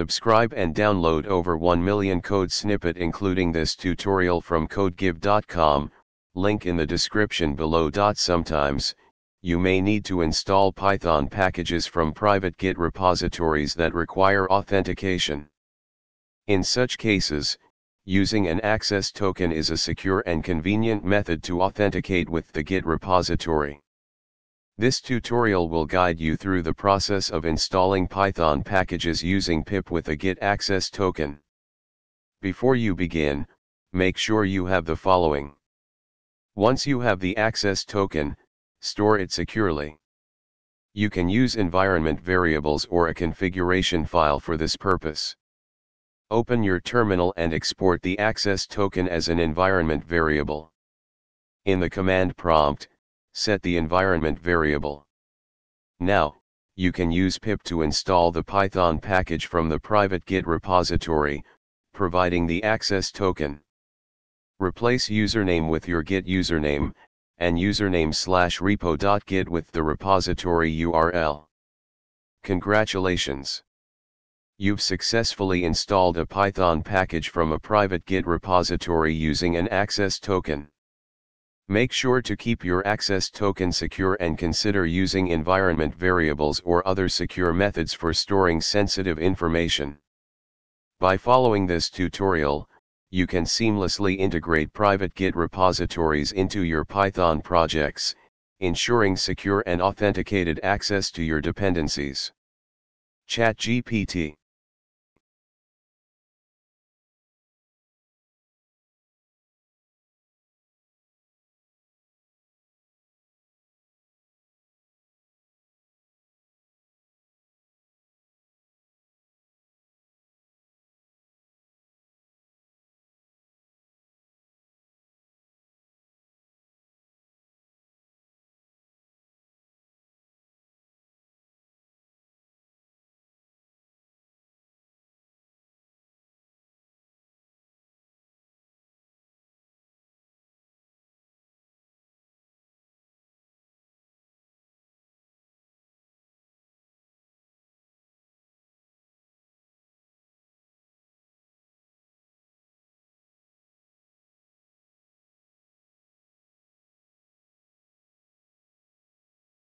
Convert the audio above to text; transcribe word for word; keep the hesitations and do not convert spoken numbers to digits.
Subscribe and download over one million code snippet including this tutorial from codegive dot com, link in the description below. Sometimes, you may need to install Python packages from private Git repositories that require authentication. In such cases, using an access token is a secure and convenient method to authenticate with the Git repository. This tutorial will guide you through the process of installing Python packages using pip with a Git access token. Before you begin, make sure you have the following. Once you have the access token, store it securely. You can use environment variables or a configuration file for this purpose. Open your terminal and export the access token as an environment variable. In the command prompt, set the environment variable. Now, you can use pip to install the Python package from the private Git repository, providing the access token. Replace username with your Git username, and username slash repo.git with the repository U R L. Congratulations! You've successfully installed a Python package from a private Git repository using an access token. Make sure to keep your access token secure and consider using environment variables or other secure methods for storing sensitive information. By following this tutorial, you can seamlessly integrate private Git repositories into your Python projects, ensuring secure and authenticated access to your dependencies. ChatGPT